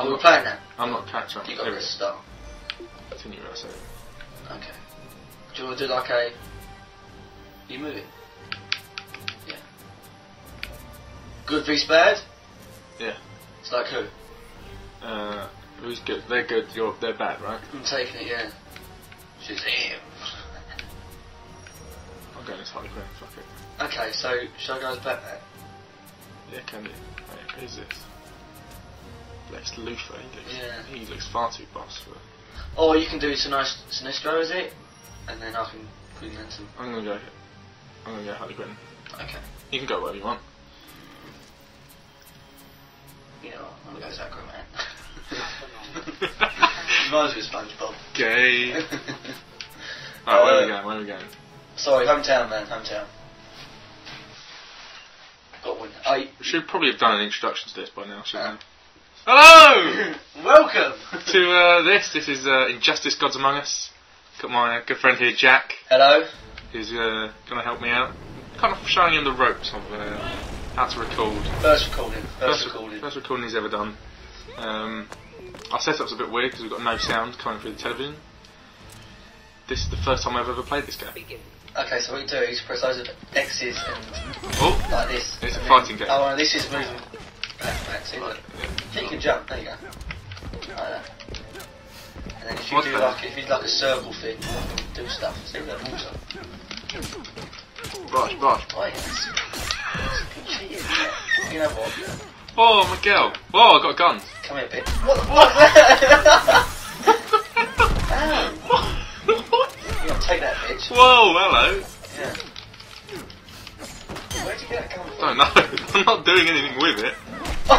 Are we playing now? I'm not trying to. You got this start. Continue outside. Okay. Do you want to do like a... You move it. Yeah. Good vs bad? Yeah. It's like who? Who's good? They're good, they're bad, right? I'm taking it, yeah. She's him. I'm going as Harley Quinn, fuck it. Okay, so, shall I go as Batman? Yeah, can do. Wait, who's this? Lex Luthor, he looks far too boss for... Or you can do Sinestro, is it? And then I can Green Lantern. I'm gonna go Harley Quinn. Okay. You can go wherever you want. You know, I'm gonna go as Aquaman. Reminds me of SpongeBob. Gay. Alright, where are we going? Where are we going? Sorry, hometown, man. Hometown. Got one. We should probably have done an introduction to this by now, shouldn't we? Hello! Welcome! To this is Injustice: Gods Among Us. Got my good friend here, Jack. Hello. Who's gonna help me out. Kind of showing him the ropes of how to record. First recording he's ever done. Our setup's a bit weird because we've got no sound coming through the television. This is the first time I've ever played this game. Okay, so what you do is press those X's and like this. It's a fighting game. Oh, this is moving. You can jump, there you go. Like that. And then if you do like, if you do like a circle thing, do stuff. See what that moves on. Right. You know what? Oh, my girl. Oh, I got a gun. Come here, bitch. What the fuck? What? You gotta take that, bitch. Whoa, hello. Yeah. Where'd you get that gun from? I don't know. I'm not doing anything with it. Oh.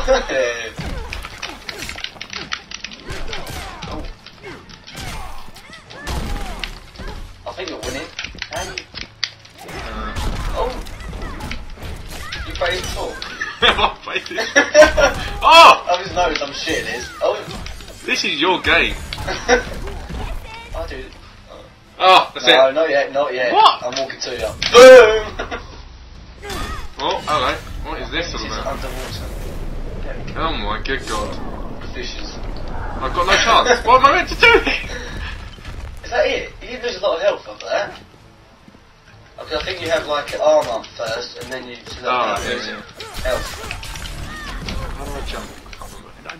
I think you're winning. Oh! You played it before? I played it. Oh! I just noticed I'm shit at this. Oh! This is your game. I do. Oh, that's it. No, not yet, not yet. What? I'm walking to you. Boom! Oh, alright. What is this all about? Underwater. Oh my good god. Fishes. I've got no chance. What am I meant to do? Is that it? You lose a lot of health after that. Okay, I think you have like an arm up first and then you lose health. How do I jump? I can't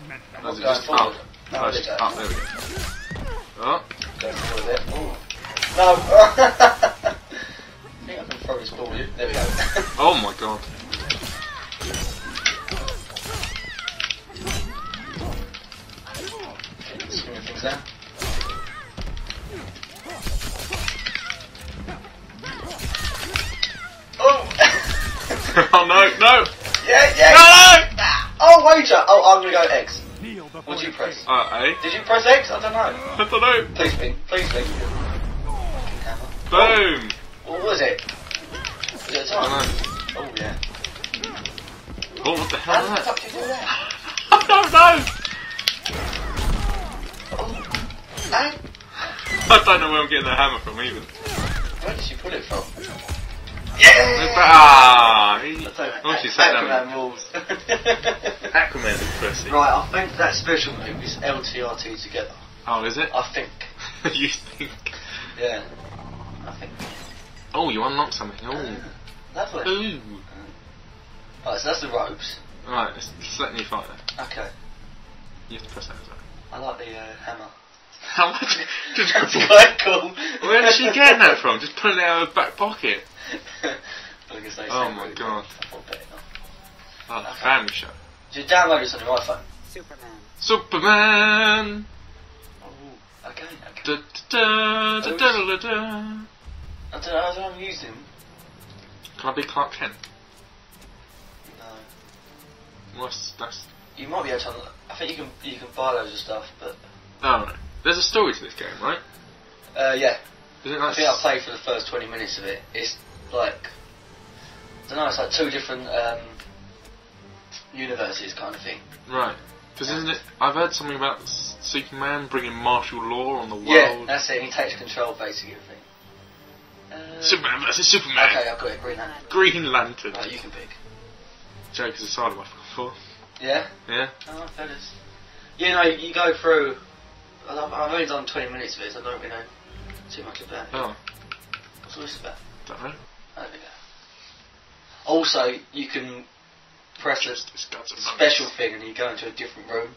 remember. Does it just up? No, it's just up. There we go. Oh. Don't do it. No. I think I can throw this ball. There we go. Oh my god. Down. Oh! Oh no! Yeah, yeah! No! Oh, wager! Oh, I'm gonna go X. What did you press? A. Did you press X? I don't know. I don't know. Please ping, please ping. Boom! Oh. What was it? Was it a time? I don't know. Oh, yeah. Oh, what the hell? How the fuck did you do that? I don't know! I don't know where I'm getting that hammer from even. Where did she pull it from? Yeah! Ah! She sat down. Aquaman rules. Aquaman is pussy. Right, I think that special move is LTRT together. Oh, is it? I think. You think? Yeah. I think. Oh, you unlocked something. Oh. Lovely. Ooh. Right, so that's the ropes. Right, let's let me fight that. Okay. You have to press that as well. I like the hammer. How much? Just quite cool. Where did she get that from? Just pulling it out of her back pocket. Oh my god. Oh, the family show. Did you download this on your iPhone? Superman! Oh, okay. Da da da da da da. I don't know how I'm using him. Can I be Clark Kent? No. What's that? You might be able to. I think you can buy loads of stuff, but. Oh. There's a story to this game, right? Yeah. Isn't I think I played for the first 20 minutes of it. It's like... I don't know, it's like two different universes kind of thing. Right. Because isn't it... I've heard something about Superman bringing martial law on the world. Yeah, that's it. He takes control, basically, I think. Superman versus Superman! Okay, I've got it. Green Lantern. Green Lantern. Right, you can pick. Joker's a side of my 4. Yeah? Yeah. Oh, fellas. You know, you go through. I've only done 20 minutes of it, so I don't really know too much about it. Oh. What's all this about? Don't know. There we go. Also, you can press a special thing and you go into a different room.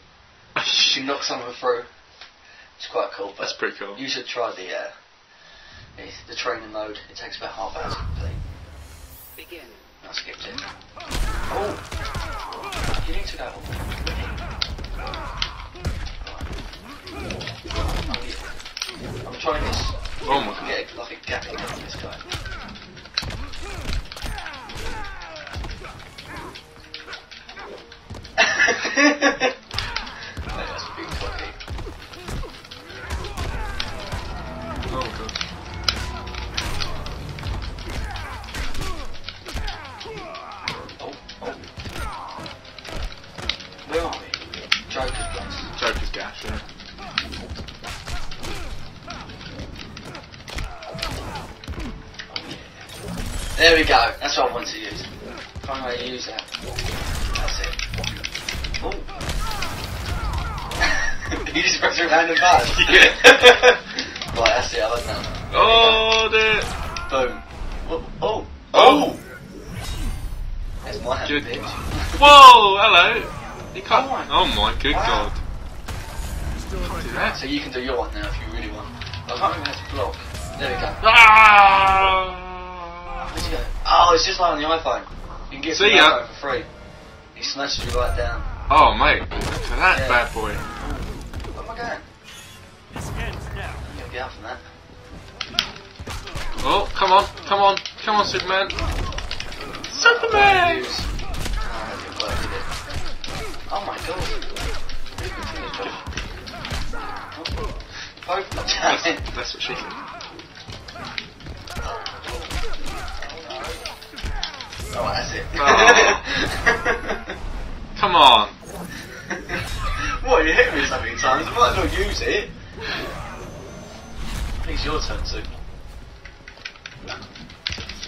You knock someone through. It's quite cool. That's pretty cool. You should try the training mode. It takes about half an hour to complete. Begin. I skipped it. Oh! You need to go. Right. I'm trying this. Oh my god. Yeah, like a gap on this guy. That's a big cocky. Oh god. Oh, oh. Where are we? Joker's place. Joker's gash, yeah. There we go. That's what I want to use. Find a way to use that. That's it. Oh. You just press your hand and back. Yeah. Right, that's it, I like that. Oh, dude. Boom. Oh. Oh. Oh. That's my hand, bitch. Whoa, hello. You can't. Oh my good wow. God. Can't do that. So you can do your one now if you really want. I can't remember how to block. There we go. Ah! Where'd you go? Oh, it's just like on the iPhone. You can get the iPhone for free. He smashed you right down. Oh mate, look at that bad boy. Where am I going? This ends now. I'm gonna get out from that. Oh, come on, come on, come on Superman. Superman! Oh my god. Both my time. That's what she said. Alright, that's it. Oh. Come on! What, you hit me so many times, I might as well use it! I think it's your turn too.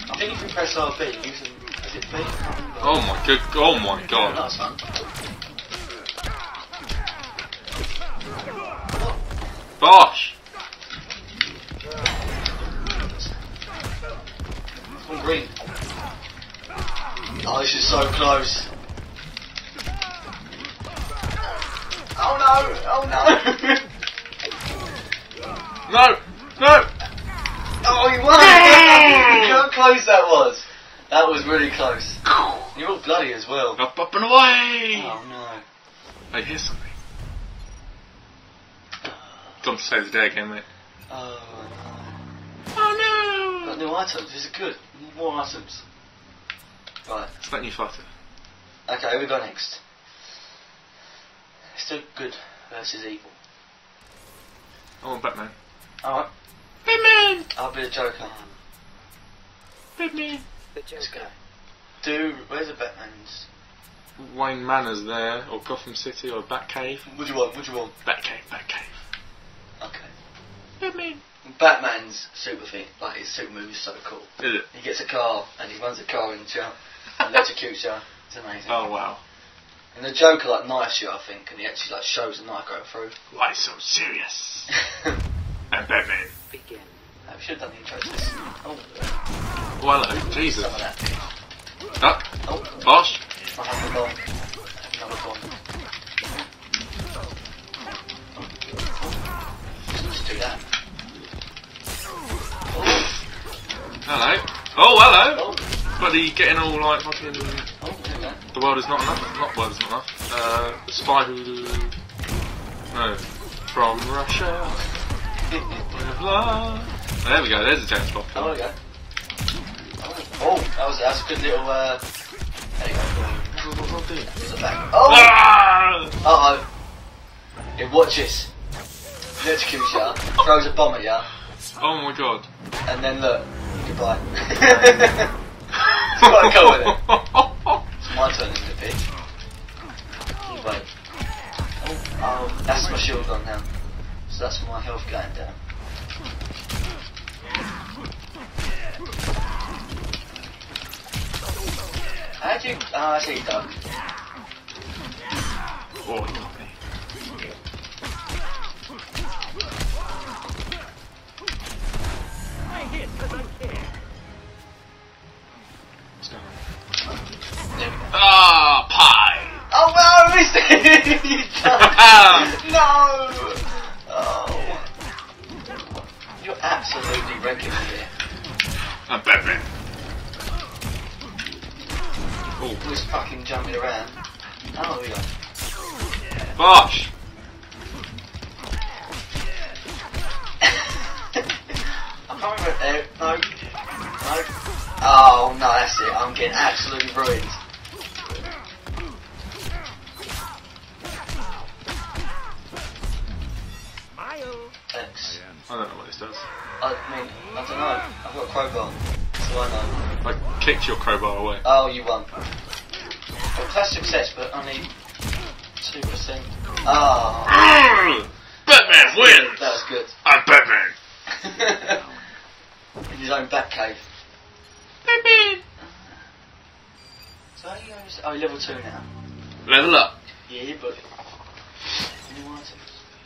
I think you can press RB and use it. Is it B? Oh my good, oh my god! That was fun. Bosh! It's all green. Oh, this is so close. Oh no! Oh no! No! No! Oh, you won! Look how close that was! That was really close. You're all bloody as well. Up, up and away! Oh no. I hear something. Gone to save the day again, mate. Oh no. Oh no! Got new items, these are good. More items. Right. It's that new fighter. Okay, who we got next? Still good versus evil. I want Batman. Alright. Batman! I'll be the Joker. Batman. The Joker. Let's go. Dude, where's the Batman's? Wayne Manor's there, or Gotham City, or Batcave. What do you want? What do you want? Batcave, Batcave. Okay. Batman. Batman's super thing. Like, his super move is so cool. Is it? He gets a car, and he runs a car into you, and electrocutes you. It's amazing. Oh, wow. And the Joker like knifes you, I think, and he actually like shows the knife going through. Why so serious? And Batman. Begin. No, we should have done the intro to this. Oh. Well, hello. Jesus. Some of that. Duck. Oh. Bosh. I have another bomb. Let's do that. Oh. Hello. Oh, hello. Oh. Bloody getting all like fucking. Oh. The world is not enough. Not world is not enough. The spy who... No. From Russia. With love. There we go. There's a James Bond. Oh, there we go. Oh, that was a good little... There you go. What do I do? There's a back. Oh! Ah! Uh-oh. It watches. He executes you. Throws a bomb at you. Oh my god. And then look. Goodbye. It's quite cool with it. My turn in the pit. Wait. Oh, that's my shield gone now. So that's my health going down. How'd you... Oh, I see you, Doug. Oh, you got me. Bosh! I'm coming with it. No. No. Oh, no, that's it. I'm getting absolutely ruined. X. I don't know what this does. I mean, I don't know. I've got a crowbar. So I know. I kicked your crowbar away. Oh, you won. Well, class success, but only 2%. Oh. Batman wins! That was good. I'm Batman! In his own Batcave. Batman! So, oh, you're level 2 now. Level up? Yeah, but. New items.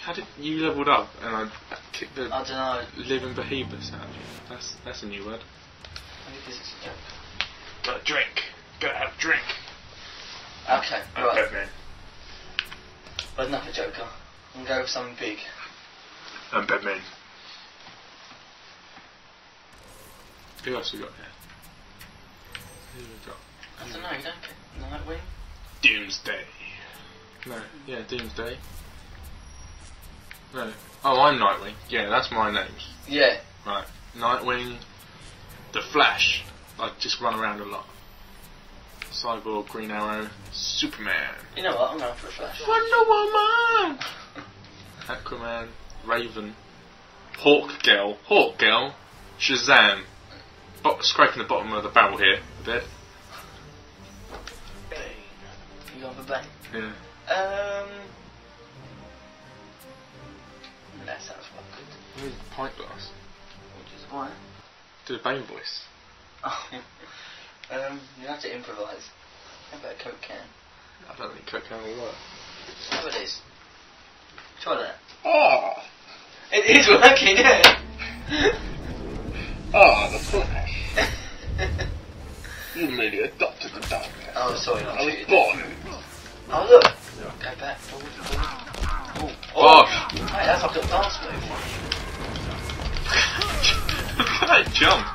How did you leveled up and I kicked the. I don't know. Living behemoths out of you. That's a new word. I think this is a joke. Got a drink. Gotta have a drink. Okay, I'm right. Batman. But enough of Joker. I'm going to go with something big. I'm Batman. Who else we got here? Who we got? I don't know, you don't get Nightwing? Doomsday. No, yeah, Doomsday. No. Oh, I'm Nightwing. Yeah, that's my name. Yeah. Right. Nightwing. The Flash. I just run around a lot. Cyborg, Green Arrow, Superman. You know what? I'm going for a Flash. Wonder Woman! Aquaman, Raven, Hawk Girl, Shazam. Scraping the bottom of the barrel here a bit. Bane. You going for Bane? Yeah. That sounds quite good. Where's the pint glass? Which is why? Do a Bane voice. Oh. You have to improvise. How about a Coke can? I don't think Coke can will work. Oh, it is. Try that. Oh! It is working, yeah! Oh, the Flash. You nearly adopted the darkness. Oh, sorry, I was born. Oh, look! Yeah. Go back, forward. Oh! Oh. Hey, that's like a dance move. Look at that jump!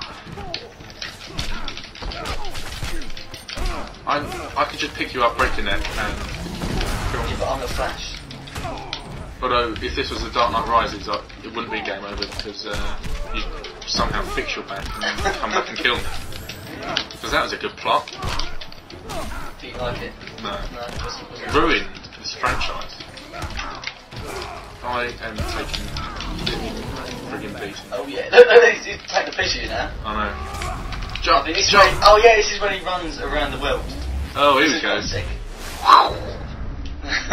I could just pick you up, break your neck, and... Yeah, but I'm the Flash. Although, if this was the Dark Knight Rises, it wouldn't be game over, because you'd somehow fix your back and come back and kill me. Because that was a good plot. Do you like it? No. It ruined this franchise. I am taking... friggin' beating. Oh yeah, no, he's taking the piss of you now. I know. Jump, jump. When, oh yeah, this is when he runs around the world. Oh, here we go.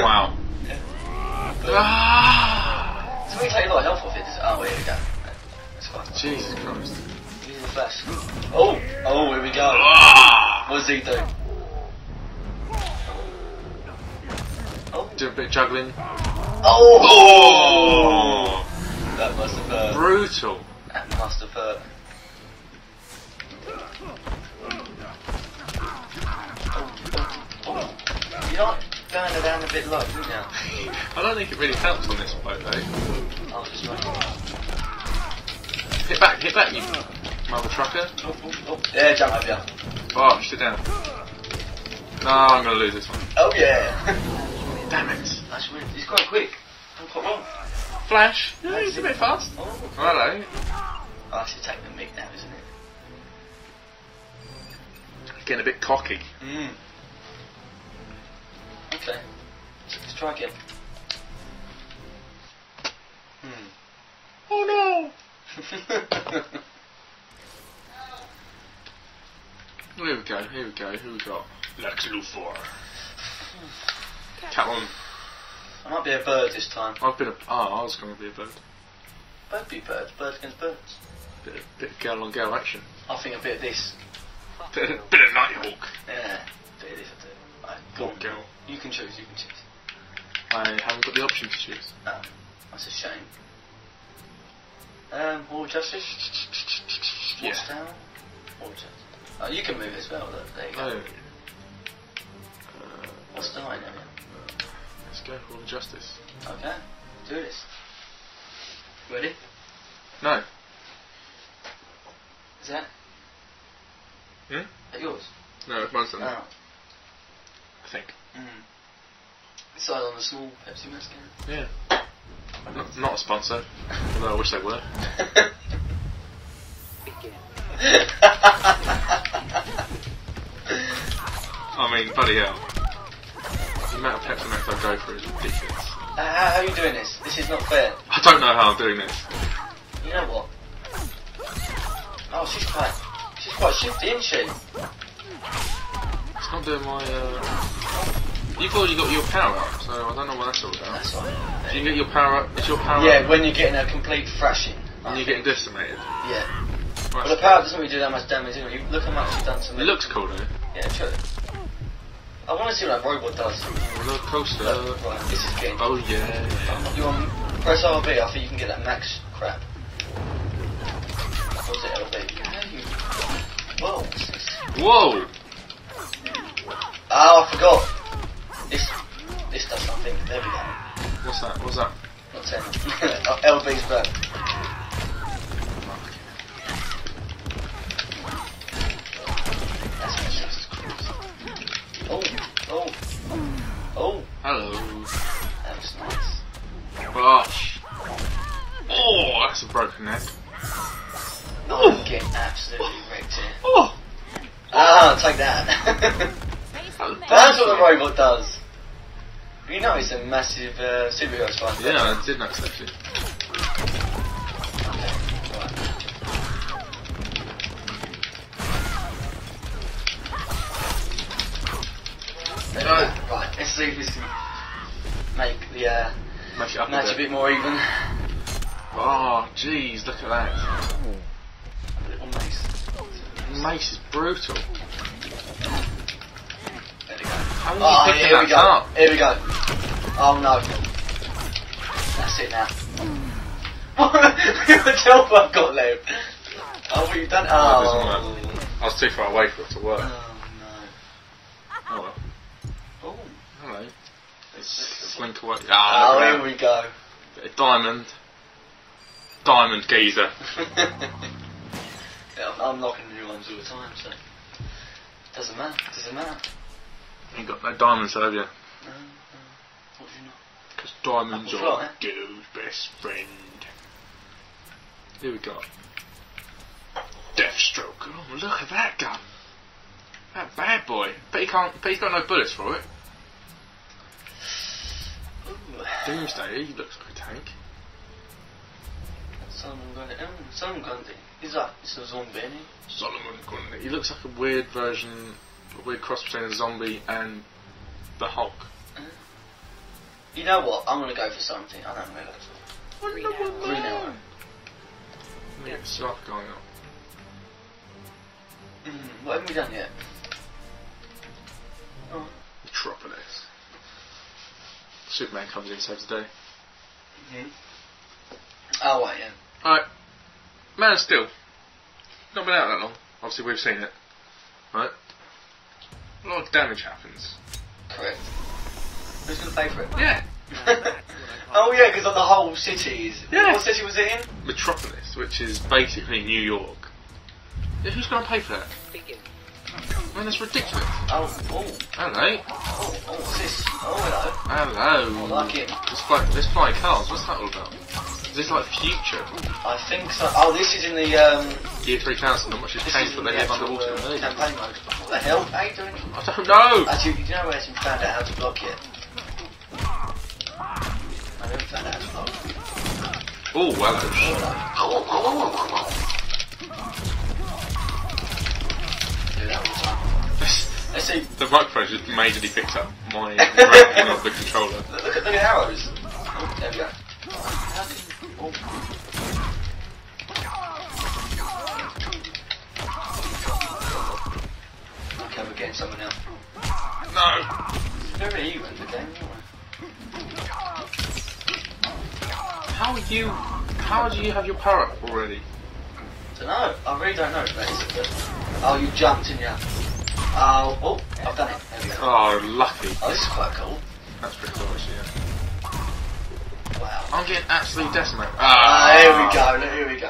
Wow. Yeah. So we take a lot of health off it. Oh, here we go. That's fine. Jesus Christ. Here's the Flash. Oh, oh, here we go. What does he do? Oh. Do a bit of juggling. Oh. Oh. That must have hurt. Brutal. That must have hurt. You're not going down a bit low, you know. I don't think it really helps on this boat, though. I'll just run. Hit back, you mother trucker. Oh. Yeah, jump over here. Oh, sit down. No, I'm going to lose this one. Oh, yeah. Damn it. That's weird. He's quite quick. I'm quite well. Flash. Yeah, he's a bit fast. Oh, hello. Oh, I should take the mic now, isn't it? Getting a bit cocky. Mm. Okay, let's try again. Oh no! Here we go, here we go, who we got? Lex Luthor. Come on. I might be a bird this time. I've been a... Oh, I was going to be a bird. Bird be birds, birds against birds. Bit of girl on girl action. I think a bit of this. Bit of Nighthawk. Yeah, bit of this I do. Right, go on, girl. You can choose, you can choose. I haven't got the option to choose. Oh, that's a shame. War Justice? Yeah. What's down? War Justice. Oh, you can move as well, look. There you go. Oh. What's the line area? Let's go for War Justice. Okay, do this. Ready? No. Is that? Hmm? Is that yours? No, it's mine's not. I think. Mm. Sale on a small Pepsi mask can. Yeah. Not a sponsor, although I wish they were. I mean, bloody hell. The amount of Pepsi Max I go for is ridiculous. How are you doing this? This is not fair. I don't know how I'm doing this. You know what? Oh, she's quite shifty, isn't she? It's not doing my... You've already got your power up, so I don't know what that's all about. That's right. Do you get your power up? It's your power up? Yeah, when you're getting a complete thrashing. And you're getting decimated. Yeah. Right. Well, the power up doesn't really do that much damage anyway. Look how much you've done to me. It looks cool, though. Yeah, true. I want to see what that robot does. Roller coaster. Look, right, this is getting... Oh, yeah. You want... Press RB, I think you can get that max crap. What's it, LB? Whoa, what's this? Whoa! Oh, I forgot. This does something. There we go. What's that? What's that? Not 10. LB's back. That's Jesus Christ. Oh, oh, oh. Hello. That was nice. Gosh. Oh, that's a broken neck. Oh, I'm getting absolutely wrecked here. Oh. Ah, take that. That's what the robot does. You know it's a massive superhero spine. Yeah, I did notice actually. Okay, right. Right, let's see if this can make the match a bit more even. Oh, jeez, look at that. A little mace. Mace is brutal. Oh, here we go. Up? Here we go. Oh no. That's it now. Look at the help I've got left. Oh, what you've done? Oh. I was too far away for it to work. Oh no. Oh well. Oh. Hello. Let's slink away. Oh, here we go. Bit of diamond. Diamond geezer. Yeah, I'm knocking new ones all the time, so. Doesn't matter. Doesn't matter. You got no diamonds, have you? No, no. What do you know? Because diamonds are dude's best friend. Here we go. Deathstroke. Oh, look at that gun. That bad boy. But he's got no bullets for it. Doomsday. He looks like a tank. Solomon Grundy. Solomon Grundy. He's a zombie, isn't he? Solomon Grundy. He looks like a weird version. We're cross between a zombie and the Hulk. You know what? I'm gonna go for something. I don't know what. Green Arrow. We have stuff going on. What haven't we done yet? Oh. Metropolis. Superman comes in, saves the day. Oh, wait, yeah. Alright. Man of Steel. Not been out that long. Obviously, we've seen it. Right? A lot of damage happens. Correct. Who's going to pay for it? Yeah. Oh yeah, because the whole city is... Yeah. What city was it in? Metropolis, which is basically New York. Yeah, who's going to pay for that? Man, that's ridiculous. Oh, oh. Hello. Oh, oh, what's this? Oh, hello. Hello. I like it. There's flying cars. What's that all about? Is this like future? I think so. Oh, this is in the... Year 3000, which is changed what they have underwater. Campaign mode. What the hell? How are you doing? I don't know! Actually, do you know where you found out how to block yet? I never found out how to block. Oh, well. I do that all the time. Let's see. The right pressure majorly picked up my ranking of the controller. Look at the arrows. Oh, there we go. Oh. We're getting someone else. No! It's very even, the game, anyway. How do you have your power up already? I don't know. I really don't know, basically. Oh, you jumped in your... Oh, oh, I've done it. There we go. Oh, lucky. Oh, this is quite cool. That's pretty cool, actually, yeah. Wow. I'm getting absolutely decimated. Ah, here we go. Here we go.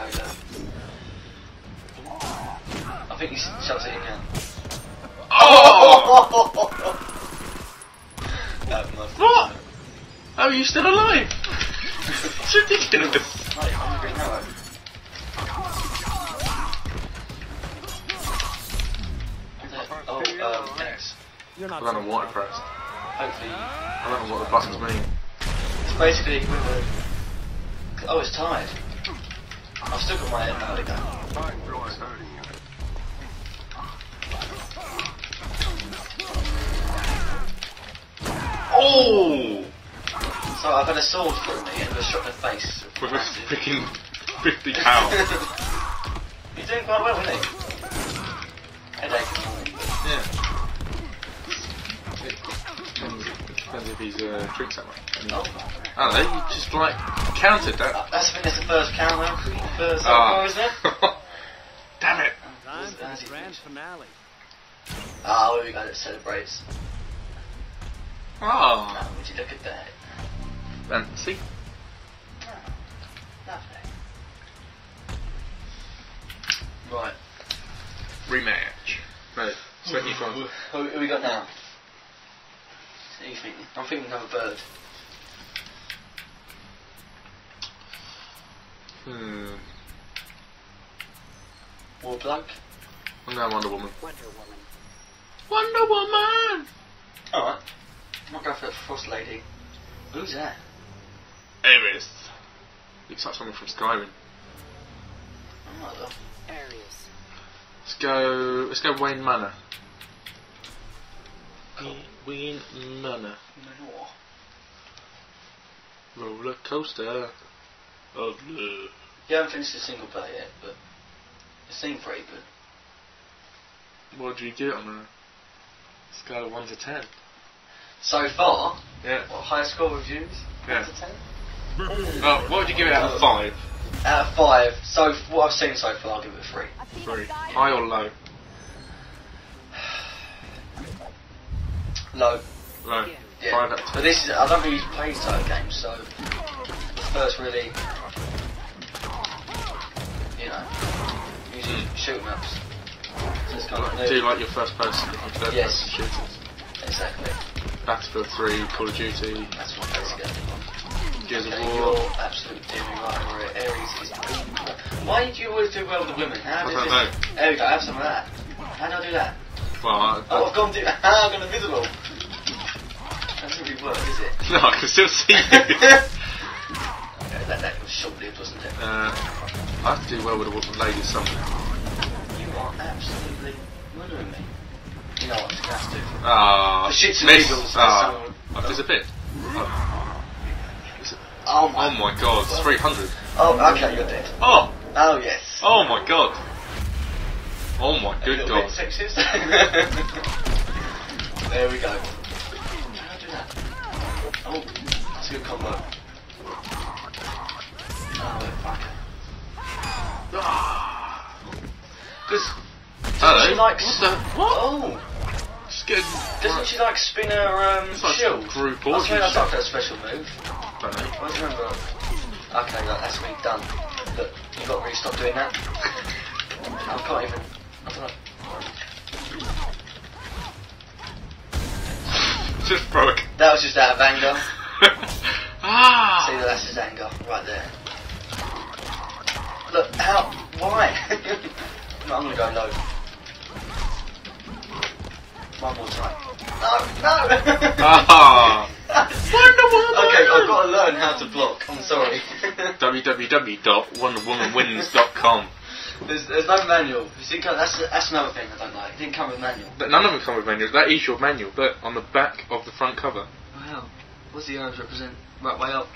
I think he shoves it in now. Oh! That must be what? Oh, you're still alive! What's ridiculous? Oh, yes. We're gonna water first. Hopefully. I don't know what the buttons mean. It's basically oh, it's tied. I've still got my head out of that. Oh! So I've had a sword through me and was shot in the face. With a freaking 50 pounds. You're doing quite well, isn't he? Headache. Yeah. Depends if he's drinks that way. Oh. I don't know, you just like counted that. That's when it's the first count round, first isn't it? Damn it! That's the grand finale. Ah, oh, we got it celebrates. Oh. Now, would you look at that? Fancy. Oh, lovely. Right. Rematch. No, 75. Who we got now? I'm thinking another bird. Warplug? No, Wonder Woman. Wonder Woman! Alright. I'm not going for that Frost Lady. Who's that? Aries. Looks like someone from Skyrim. Alright though. Aries. Let's go Wayne Manor. Cool. Green Manor. Roller coaster of love. Yeah, I haven't finished the single player yet, but it seemed pretty good. What do you get on a scale of 1 to 10? So far? Yeah. What, high score reviews? Yeah. 1 to 10? Oh, what would you give it out of 5? Out of 5? So, what I've seen so far, I'll give it a 3. 3. High or low? Low. Low. Yeah. But this is, I don't really play title games, so the first really, you know, usually shoot 'em ups. So it's kind of new. Do you like your first person, yes. Person shooters? Exactly. Battlefield 3, Call of Duty. That's what I get. Gears of War. You're absolute demon right over Aries is. Why do you always do well with the women? How does this? There we go, have some of that. How do I do that? Well, oh, I've gone to I'm gone invisible. That doesn't really work, is it? No, I can still see you. That was short-lived, wasn't it? I have to do well with a lady somewhere. You are absolutely murdering me. You know what I'm going to do. Ah, shits and giggles. I've disappeared. Oh my god, 300. Oh, okay, you're dead. Oh! Oh, yes. Oh my god. Oh my good god. There we go. How do I do that? Oh, that's a good combo. Oh, fuck. Because... Hello. She likes... What the... What? Oh. Just good. Doesn't she like spin her shield? Like group order. That's like that special move. Don't know. I remember. Okay, that's me done. Look, you've got to really stop doing that. I can't even... I don't know. Just broke. That was just out of anger. Ah! See, that's his anger right there. Look, how? Why? No, I'm gonna go low. One more time. No! Ah! Wonder Woman! Okay, I've got to learn how to block. I'm sorry. www.wonderwomanwins.com. There's no manual. See, that's another thing I don't like. It didn't come with manual. But none of them come with manuals. That is your manual, but on the back of the front cover. Wow. What's the arms represent? Right way up?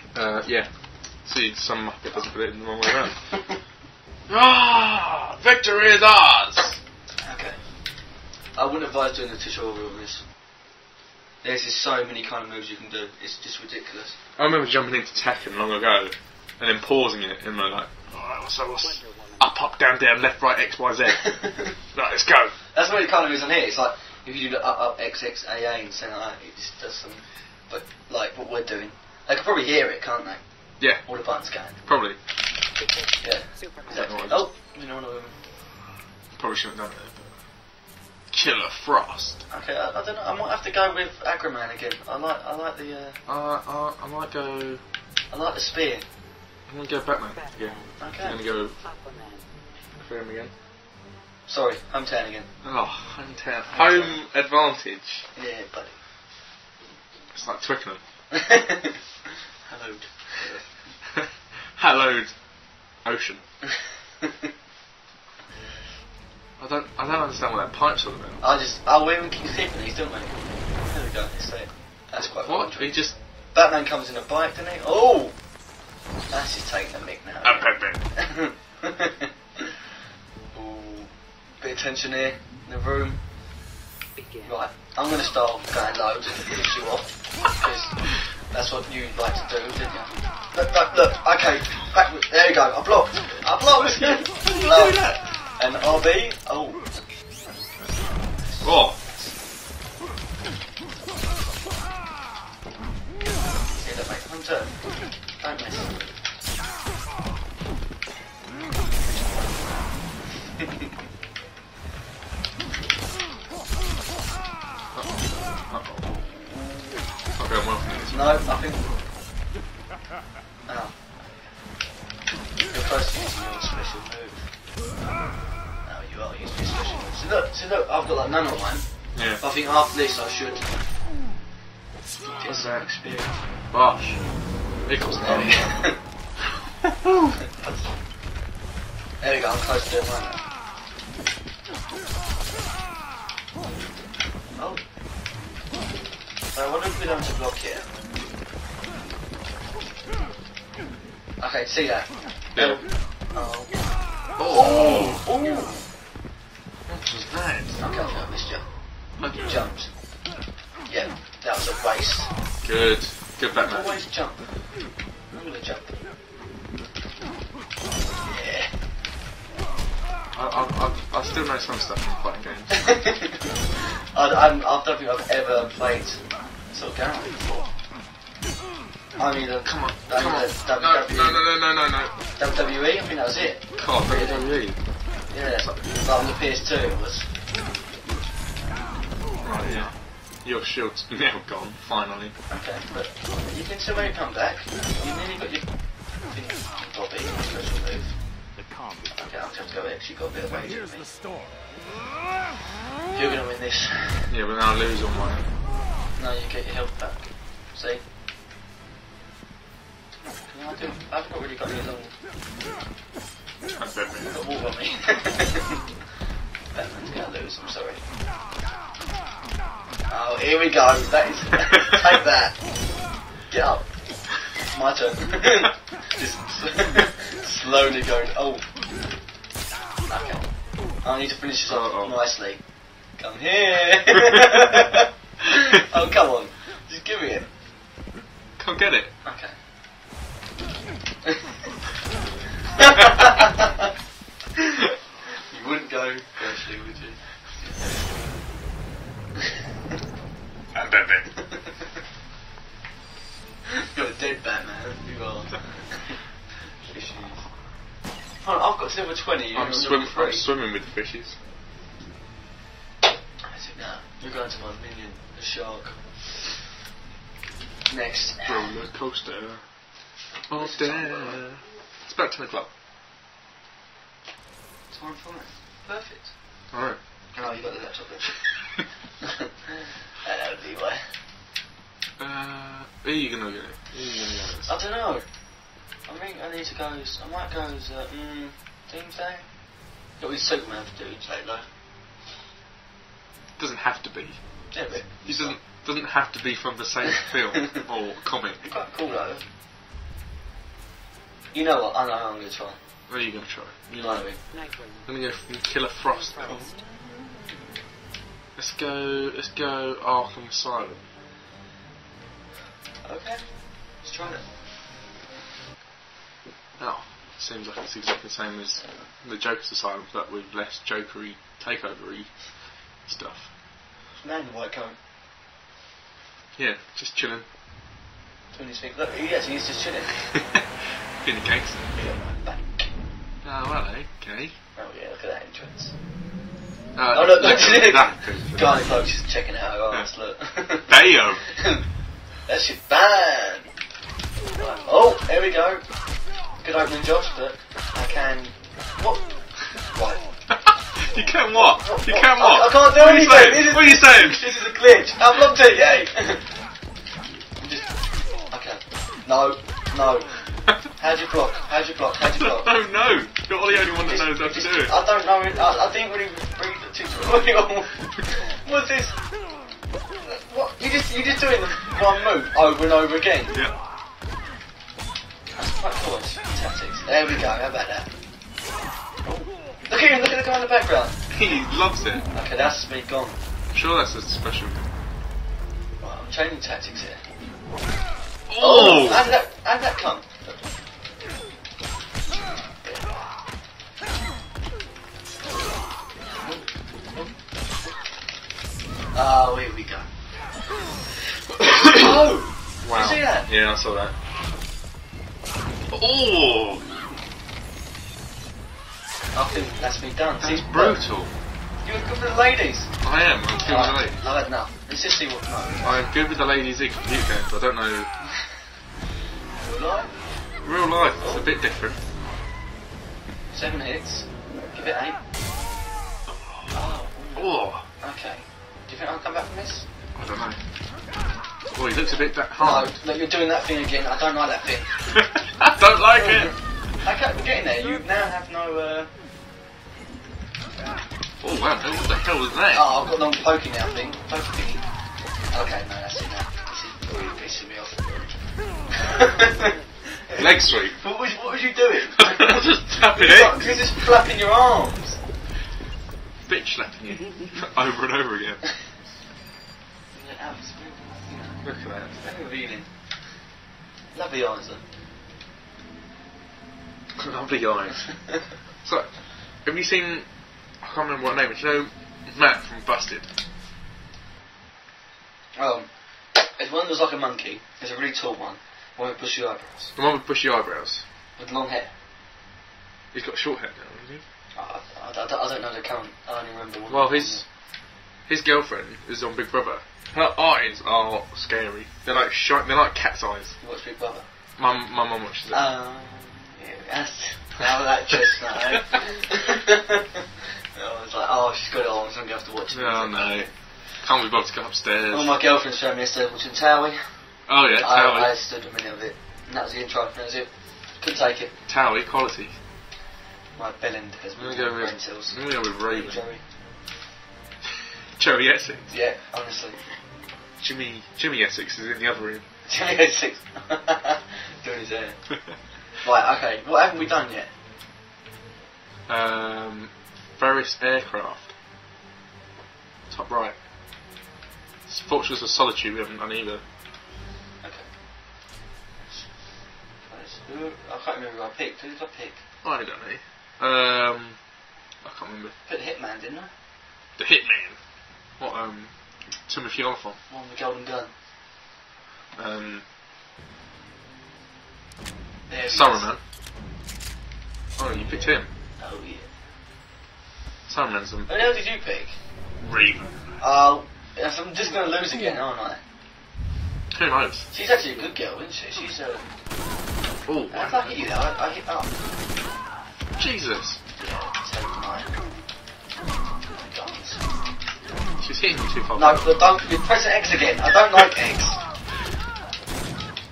Yeah. See, some muppet doesn't put it in the wrong way around. Ah! Victory is ours! Okay. I wouldn't advise doing a tutorial on this. There's just so many kind of moves you can do. It's just ridiculous. I remember jumping into Tekken long ago, and then pausing it, and like, alright, what's... Up, up, down, down, left, right, X, Y, Z. Right, let's go. That's what it kind of is on here. It's like, if you do the up, up, X, X, A, and something like that, it just does something. But, like, what we're doing. They can probably hear it, can't they? Yeah. All the buttons can. Probably. Yeah. Exactly. Oh, you know what I mean? Probably shouldn't have done it. Killer Frost. Okay, I don't know. I might have to go with Aquaman again. I like the. I might go. I like the spear. I'm gonna go Batman again. Okay. I'm gonna go Aquaman. Film again. Sorry, hometown again. Oh, hometown. Home advantage. Yeah, buddy. It's like Twickenham. Hallowed. Hallowed ocean. I don't understand what that pipe's all about. We keep thinking these, don't we? There we go. That's quite. What? He just. Batman comes in a bike, doesn't he? Oh, that's just taking a mick now. Right? Ooh, bit of tension here in the room. Right, I'm gonna start going low to piss you off because that's what you like to do, didn't you? Look. Okay, backwards. There you go. I blocked. And RB. Oh. Oh. See that, mate. One turn. Don't miss. Uh-oh. Not going well for this. No, nothing. Oh. You're first using your special move. No, you are using your special move. So look, I've got like none on mine. Yeah. I think after this I should get some experience. Bosh. Equals nothing. There we go, I'm close to doing mine now. Oh. So what have we done to block here? Okay, see that? Yeah. Oh. Oh! Oh! What was that? Okay, I missed you. Look, you jumped. Yeah, that was a waste. Good. Good back, man. Always jump. I'm gonna jump. Yeah. I still know some stuff from fighting games. I don't think I've ever played sort of Garrett before. I mean, come on. No. WWE, I think that was it. God, WWE. Yeah, that's on the PS2 it was. Right, yeah. Your shield's now gone, finally. Okay, but you can still maybe come back. You nearly got your Bobby special move. Okay, I'll just go actually got a bit of weight in me. You're gonna win this. Yeah, but now I lose on mine. No, you get your health back. See? I haven't really got any long. I've got a wall on me. Batman's gonna lose, I'm sorry. Oh, here we go. That is. Take that. Get up. It's my turn. Just slowly going. Oh. Okay. I need to finish this off nicely. Come here. Oh, come on. Just give me it. Come get it. Okay. You wouldn't go actually, would you? I'm Batman. You're a dead Batman. You are. Fishies. Oh, I've got silver 20. I'm swimming with the fishies. No, you're going to my minion, the shark. Next. Roller coaster. Oh, there. It's about 10 o'clock. Time for it. Perfect. Alright. Oh, you got the laptop there. That would be why. Where are you going to go? I don't know. I think I need to go. I might go as Doomsday. It'll be Superman for Doomsday, though. Doesn't have to be. Yeah, but he doesn't have to be from the same film or comic. Quite cool though. You know what? I know how I'm going to try. What are you going to try? You know me. Let me go from Killer Frost. Let's go Arkham Asylum. Okay. Let's try it. Oh, seems like it's exactly the same as the Joker's Asylum, but with less Jokery takeovery stuff. Man in the white coat. Yeah, just chilling. Doing his thing. Look, yes, he's just chilling. Being a gangster. He's got my back. Oh, well, okay. Oh yeah, look at that entrance. Guy folks just checking out her arms, look. Damn! That shit bad! Right. Oh, there we go. Good opening, Josh, but I can... What? Right. You can what? You can what? I can't do anything! What are you saying? This is a glitch! I've looked at it, yay! Just... Okay. No. No. How'd you block? How'd you block? How'd you block? I don't know. You're the only one that knows how to do it. I don't know. I didn't really read the tutorial. What's this? What? You just doing one move over and over again? Yeah. That's quite cool. It's tactics. There we go. How about that? Look at him. Look at the guy in the background. He loves it. Okay, that's me gone. I'm sure that's a special. Right, I'm changing tactics here. Oh! How'd that come? Oh, here we go. Oh! Wow. Did you see that? Yeah, I saw that. Oh! I think that's me done. That's brutal. You're good with the ladies. I am. I'm good with the ladies. I've had enough. Let's just see what... No. I'm good with the ladies in computer games. I don't know... Real life? Real life. Oh. It's a bit different. 7 hits. Give it 8. Oh. Oh. Okay. Do you think I'll come back from this? I don't know. Well, he looks a bit that hard. No, look, you're doing that thing again. I don't like that thing. I don't like it. Okay, we're getting there. You now have no... Oh, wow. What the hell was that? Oh, I've got long poking now thing. Poking thingy. Okay, no, that's it now. This is really pissing me off. Leg sweep. What was you doing? I was just tapping it. You're just flapping your arms. Bitch slapping you over and over again. Look at that. Very revealing. Lovely eyes, though. Lovely eyes. So, have you seen? I can't remember what name. Do you know Matt from Busted? There's one that was like a monkey. There's a really tall one. The one with bushy eyebrows. The one with bushy eyebrows. With long hair. He's got short hair now, hasn't he? I don't know the count. I only remember one. Well, his girlfriend is on Big Brother. Her eyes are scary. They're like they're like cat's eyes. You watch Big Brother? My mum watches it. Yeah, that's how that just now. I was like, oh, she's got it on. So I'm gonna have to watch it. Oh no, can't we both go upstairs? Well, my girlfriend's family yesterday watching Towie. Oh yeah, Towie. I stood a minute of it, and that was the intro. That was it. Couldn't take it. Towie quality. My bellend has been rentals. I'm going to go with Raven. Joey Essex? Yeah, honestly. Jimmy Essex is in the other room. Jimmy Essex. Doing his hair. Right, okay. What haven't we done yet? Ferris Aircraft. Top right. Fortress of Solitude we haven't done either. Okay. I can't remember who I picked. Who did I pick? I don't know. I can't remember. Put Hitman, didn't I? The Hitman? What, Timothy Oliphant? One with the golden gun. Saruman. Oh, you picked him? Oh, yeah. Saruman's them. Who the hell did you pick? Raven. Oh, I'm just going to lose again, aren't I? Who knows? She's actually a good girl, isn't she? She's a... Oh, wow. How did I hit you there? I hit up. Jesus! She's hitting me too far. No, don't. Press X again. I don't like X.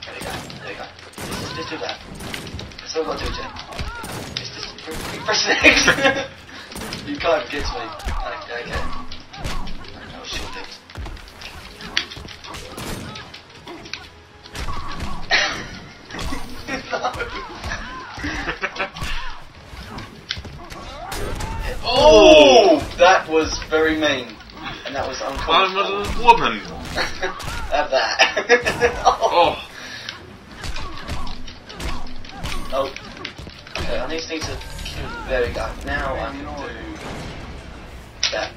There we go. There we go. Just do that. That's all I've got to do, Jen. Just press X. You can't get me. Okay. No, she'll do it. Oh, that was very mean, and that was uncomfortable. I'm a woman. Have that. Oh. Oh. Okay, I just need to kill. There we go. Now I can do that.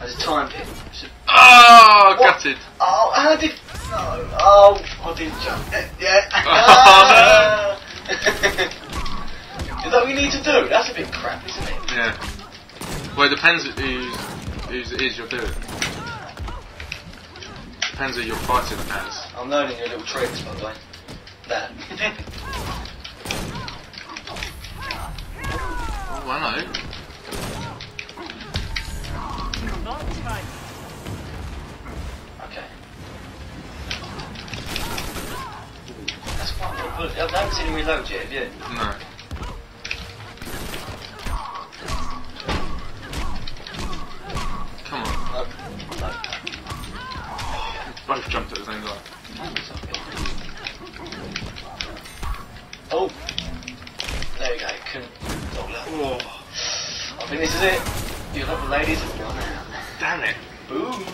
I just timed it. Oh, what? Gutted. Oh, how did? No. Oh, I didn't jump. Yeah. Is that what we need to do? That's a bit crap, isn't it? Yeah. Well, it depends who's your doing. Depends who you're fighting as. I'm learning your little tricks, by the way. That. Oh, I know. Okay. That's quite a lot of bullets. I haven't seen him reload yet, have you? No. Come on. No. No. Both jumped at the same time. Oh! There we go. Couldn't. Oh. I think this is it. You love the ladies. Damn it! Boom!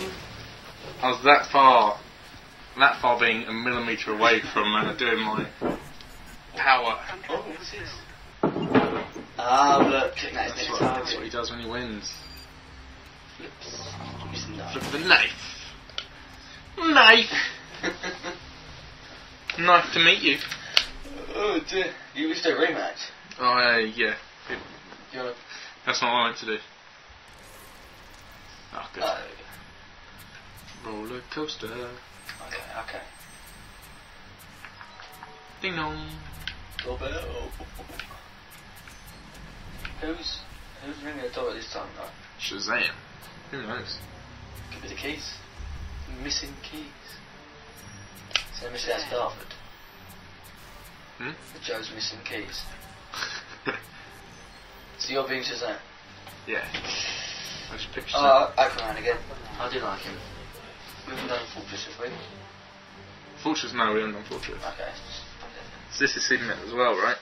I was that far being a millimetre away from doing my power. Oh, what's this? Ah, look, that's what he does when he wins. Flips. Flip the knife. Knife! Knife to meet you. Oh dear! You wish to rematch? Oh yeah. That's not what I meant to do. Oh, good. Roller coaster. Okay. Ding dong. Doorbell. Who's ringing the door this time, though? Shazam. Who knows? Give me the keys. Missing keys. So missing at Starford. Hmm? Joe's missing keys. So you're being Shazam? Yeah. Aquaman again. I do like him. We haven't done Fortress, have we? Fortress? No, we haven't done Fortress. Okay. So this is Signet as well, right?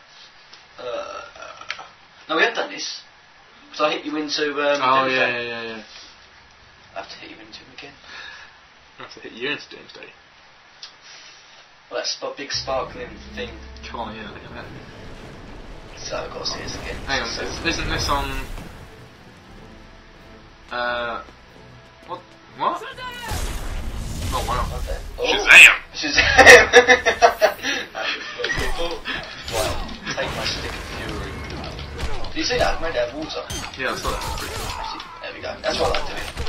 No, we have done this. So I hit you into... oh, yeah. I have to hit you into him again. I have to hit you into Doomsday. Well, that's a big sparkling thing. Come on, yeah, look at that. So I've got to see this again. Hang on, so isn't this on... What? Oh wow. Okay. Oh. Shazam! Wow. Take my stick of fury. Did you see that? I made it out of water. Yeah, I saw that. Actually, there we go. That's what I like doing.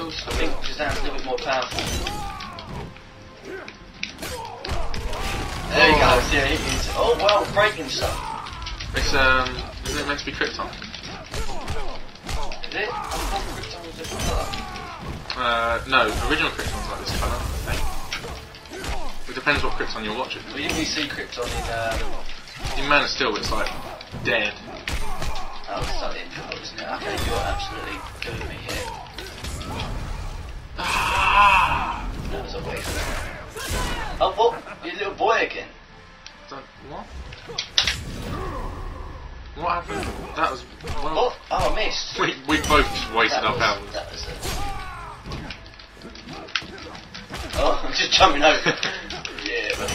I think Shazam's a little bit more powerful. There you go. See, I hit you into... Oh wow, breaking stuff. It's isn't it meant to be Krypton? Is it? I thought Krypton was a different colour. No, original Krypton's like this colour, I think. It depends what Krypton you're watching. Well, you can see Krypton in Man of Steel, it's like dead. Oh, it's like in colour, isn't it? Okay, you're absolutely killing me here. That was a waste. Oh, what? You're a little boy again. What? What happened? That was... Well, oh, I missed. We both just wasted our powers. That was it. Oh, I'm just jumping over. Yeah, but...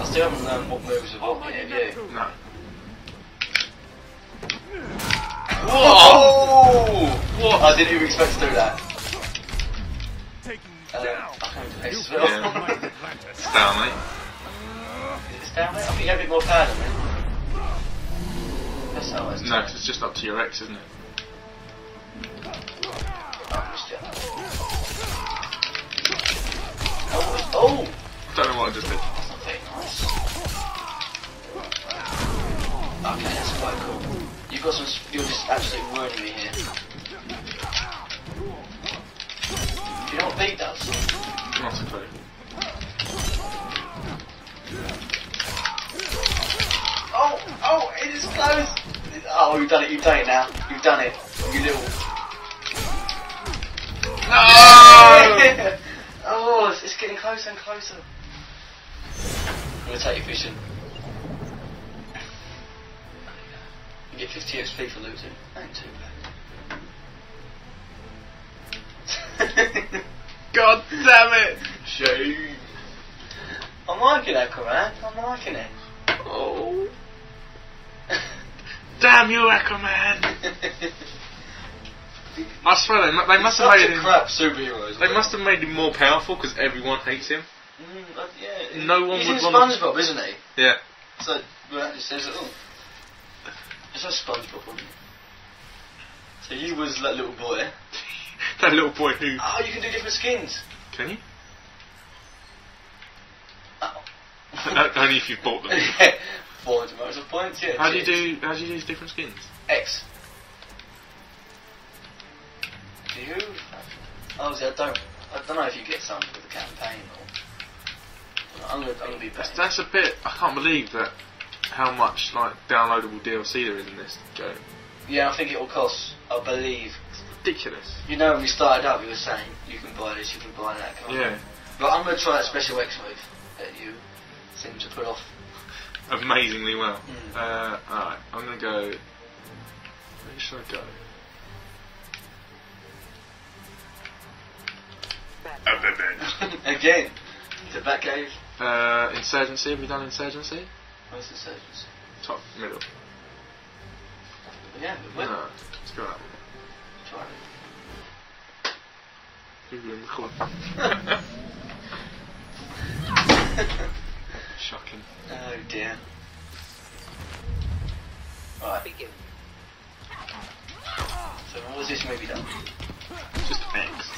I still haven't learned what moves have what yet, have you? No. Whoa! What? I didn't even expect to do that. It's down, mate. It's down, mate? I think you have a bit more power than me. That's how it's. No, it's just up to your X, isn't it? I missed you. Oh! I don't know what I just did. That's not very nice. Okay, that's quite cool. You've got some. You're just absolutely ruining me here. You know what B does? Not a clue. Oh, it is close! Oh, you've done it now. You've done it. You little... No! Oh, it's getting closer and closer. I'm going to take your vision. You get 50 XP for losing. Ain't too bad. God damn it! Shame. I'm liking Aquaman. I'm liking it. Oh. Damn you, Aquaman! I swear they must have made him crap superheroes. They must have made him more powerful because everyone hates him. Mm. Yeah, no one would want to. He's in SpongeBob, isn't he? Yeah. So that just says it all. It's like SpongeBob, wasn't it? So you was that little boy. That little boy who? Oh, you can do different skins. Can you? Only if you've bought them. Yeah. 400 marks of points. Yeah. How do you do different skins? X. Do you? Obviously, I don't know if you get some with the campaign or. I'm gonna be best. That's a bit. I can't believe that. How much like downloadable DLC there is in this game? Yeah, I think it will cost. I believe. It's ridiculous. You know, when we started up, you were saying you can buy this, you can buy that. Can't yeah. You? But I'm gonna try that special X move that you seem to put off. Amazingly well. Mm. Alright, I'm gonna go. Where should I go? Again, to Batcave. Insurgency. Have we done Insurgency? Where's Insurgency? Top middle. Yeah. But no, let's go that one. Try it. Google in the corner. Shocking. Oh dear. Right. Begin. So what was this movie done? Just X.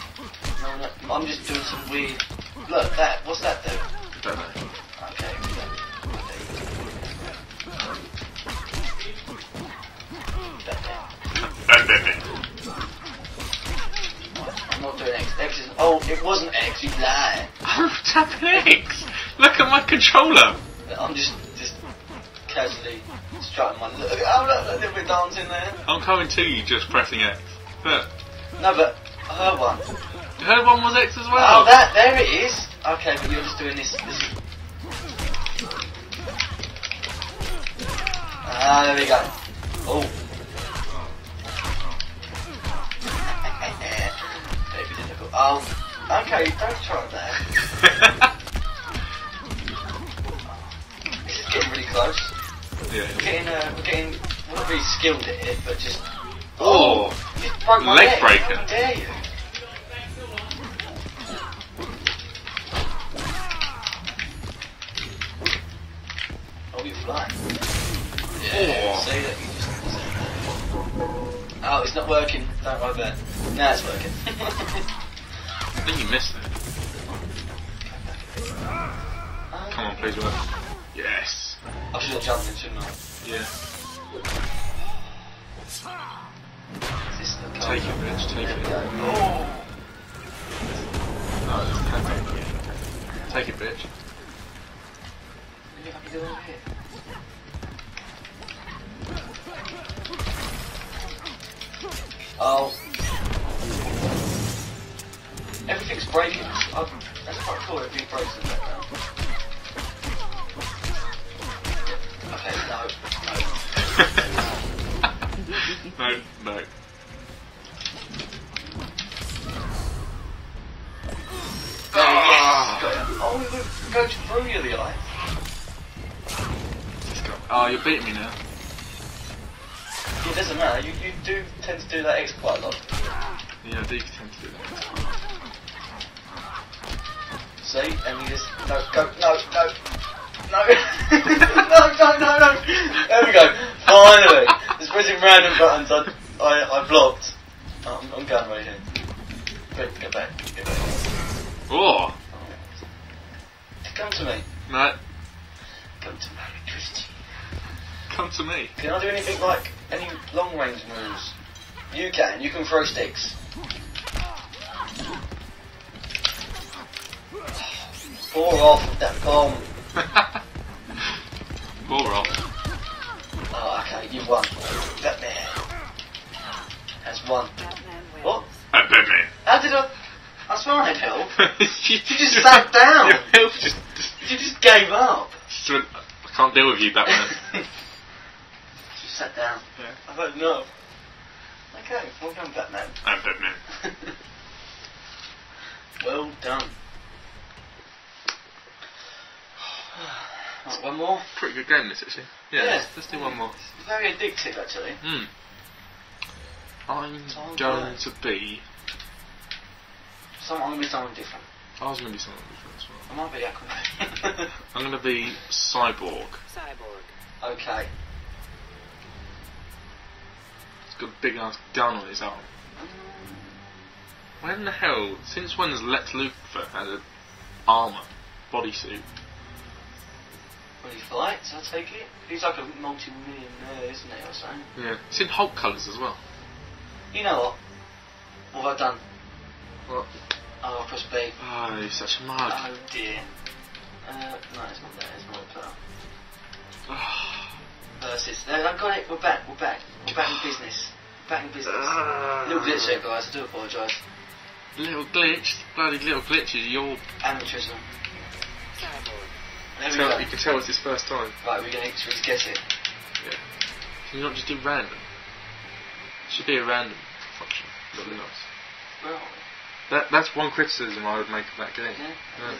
No, I'm just doing some weird. Look, that. What's that do? I don't know. Okay. I'm not doing X. X is. Oh, it wasn't X. You lie. I'm tapping X. Look at my controller. I'm just casually strutting my. Look, oh look, a little bit dancing there. I'm coming to you, just pressing X. Look. No, but. Her one. Her one was X as well. Oh, that there it is. Okay, but you're just doing this. Ah, there we go. Oh. That'd be difficult. Oh, okay. Don't try that. This is getting really close. Yeah. We're getting. We're not really skilled at it, but just. Oh, leg breaker! How dare you? Oh, you fly! Yeah, oh. See that you just. Oh, it's not working. Don't worry about it. Now it's working. I think you missed it. Come on, please work. Yes. I should have jumped in, shouldn't I? Yeah. Take it, bitch, take it. Oh. No, take it, bitch. Oh. Everything's breaking. Oh, that's quite cool, everything breaks in the background. Okay, no. No, no. Go through you, the eye. Oh, you're beating me now. It doesn't matter. You do tend to do that X quite a lot. Yeah, I do tend to do that. See, and you just no, go, no, no. There we go. Finally, just pressing random buttons. I blocked. Oh, I'm going right here. Quick, get back. Oh. Come to me. No. Come to me, Christy. Come to me. Can I do anything like any long range moves? You can throw sticks. Four off with that bomb. Four off. Oh, okay, you won. Batman. That's one. What? I'm Batman. How did I? I swear I'd help. You just sat down. Your help you just gave up. Just went, I can't deal with you, Batman. Just sat down. Yeah. I've had enough. Okay, well done, Batman. I'm Batman. Well done. Right, one more. Pretty good game, this actually. Yeah. Let's do one more. It's very addictive, actually. Mm. I'm going to be. I'm going to be someone different. I was going to be something different as well. I might be Aquaman. I'm going to be Cyborg. Cyborg. Okay. He's got a big ass gun on his arm. When the hell, since when has Lex Luthor had an armour bodysuit? Well, he fights, I take it. He's like a multi-millionaire, isn't he, or something? Yeah, it's in Hulk colours as well. You know what? What have I done? What? Oh, I pressed B. Oh, you're such a mug. Oh dear. No, it's not there, it's not there. Versus. No, I've got it, we're back. We're back in business. Little glitch there, guys, I do apologise. Little glitch? Bloody little glitch is your... amateurism. There we go. You can tell it's his first time. Right, we're going to just guess it. Yeah. Can you not just do random? It should be a random function. That'd be nice. Where are we? That's one criticism I would make of that game. Yeah?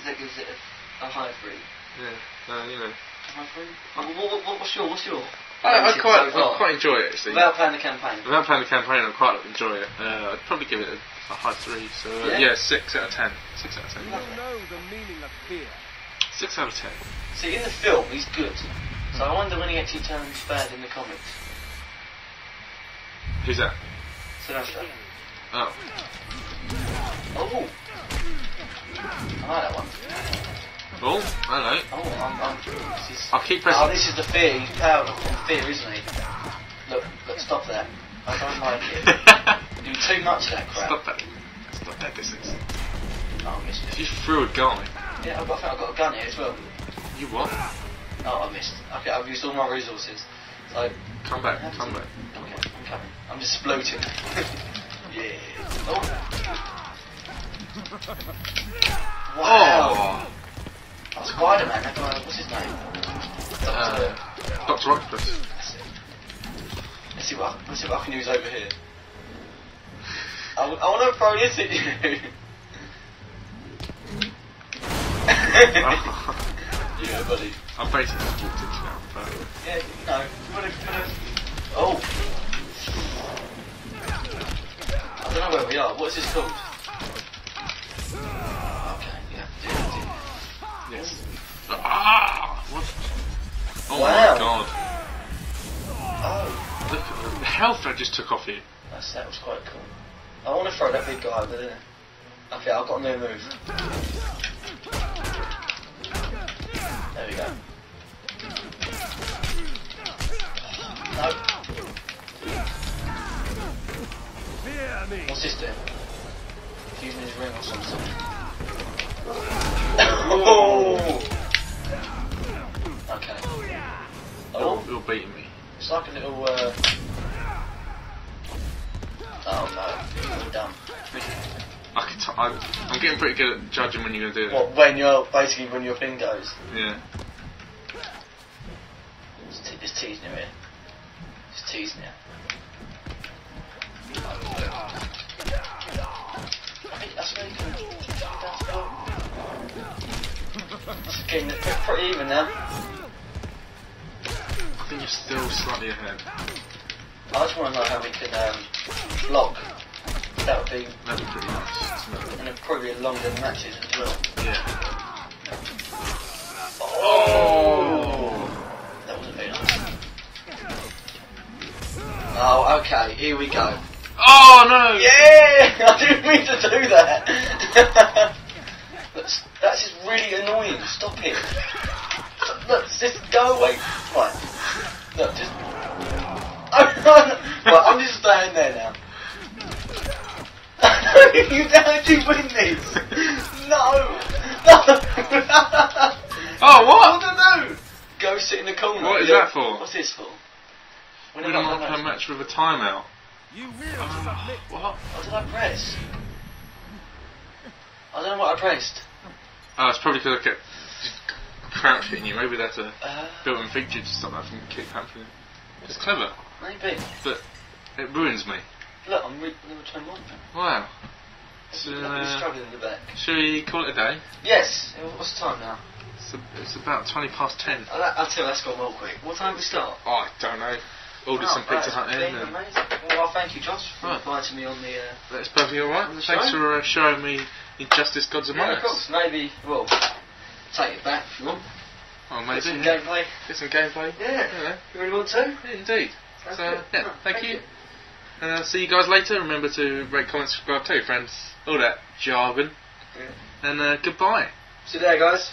That gives it a high three. Yeah, you know. High three? What's your? I quite enjoy it, actually. Without playing the campaign. I quite enjoy it. I'd probably give it a high three, so... yeah, 6 out of 10. 6 out of 10. You know the meaning of fear. 6 out of 10. See, in the film, he's good. So I wonder when he actually turns bad in the comics. Who's that? Sinestro. Oh. Oh! I like that one. Oh, hello. Oh, I'll keep pressing. Oh, this is the fear. He's powerful from fear, isn't he? Look, stop that. I don't like it. You do too much of that crap. Stop that distance. Oh, I missed it. You threw a gun. Yeah, I think I've got a gun here as well. You what? Oh, I missed. Okay, I've used all my resources. So... Come back. Okay, I'm coming. I'm just floating. Yeah. Oh. Wow. Oh. Spider-Man, that guy, what's his name? Dr. Octopus. That's it. Let's see what I can use over here. I want to throw this at you. Yeah, buddy. I'm basically walked into now, but... Yeah, no. Oh. I don't know where we are. What is this called? Okay, yeah. Yes. Ah! What? Oh wow. My god. Oh. Look, the health I just took off you. That was quite cool. I want to throw that big guy out there, didn't I? Okay, I've got a new move. There we go. No. What's this doing? Using his ring or something. Oh! Okay. Oh, you're beating me. It's like a little. Oh no, you're dumb. I'm getting pretty good at judging when you're gonna do that. What? When your thing goes. Yeah. It's teasing you here. It's teasing you. That's really good. It's getting pretty even now. I think you're still slightly ahead. I just want to know how we can block. That would be pretty nice. And it'd probably be longer matches as well. Yeah. Oh! That wasn't very nice. Oh, okay, here we go. Oh no! Yeah! I didn't mean to do that! That's just really annoying, stop it! Look, just go away! Right, look, just... Right, I'm just staying there now. How did you win this? No! Oh, what? I don't know! Go sit in the corner. What is that for? What's this for? We're not going to match with a timeout. You will submit. What? What did I press? I don't know what I pressed. Oh, it's probably because I kept crouch hitting you. Maybe that's a built-in feature to stop that from keep happening. It's clever. Maybe. But it ruins me. Look, I'm number 21. Wow. I'm struggling in the back. Should we call it a day? Yes. What's the time now? It's about 20 past 10. I'll tell you, that's gone well quick. What time do we start? Oh, I don't know. ordered some pizza hut in. Well, thank you, Josh, for inviting me on the. That's perfectly alright. Thanks for showing me Injustice: Gods Among Us. Of course, maybe we'll take it back if you want. Oh, maybe. Get some gameplay. Get some gameplay. Yeah. You really want to? Yeah, indeed. That's thank you. And I'll see you guys later. Remember to rate, comment, subscribe, tell your friends, all that jargon. Yeah. And goodbye. See you there, guys.